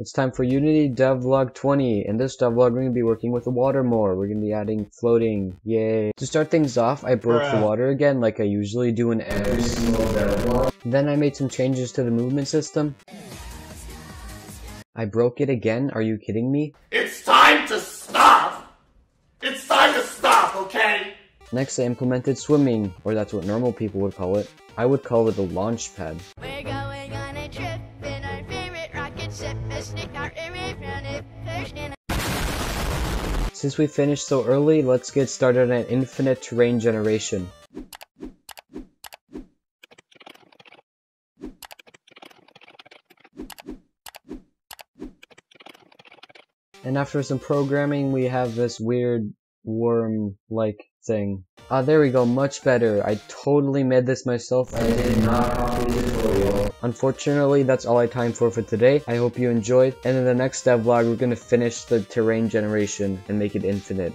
It's time for Unity Devlog 20. In this devlog, we're going to be working with the water more. We're going to be adding floating. Yay. To start things off, I broke the water again like I usually do in every single devlog. Then I made some changes to the movement system. I broke it again. Are you kidding me? It's time to stop! It's time to stop, okay? Next, I implemented swimming, or that's what normal people would call it. I would call it a launch pad. We're going on a trip in our favorite rocket ship. Since we finished so early, let's get started on infinite terrain generation. And after some programming, we have this weird worm-like thing. Ah, there we go, much better. I totally made this myself. I did not copy the tutorial. Unfortunately, that's all I have time for today. I hope you enjoyed, and in the next devlog, we're gonna finish the terrain generation and make it infinite.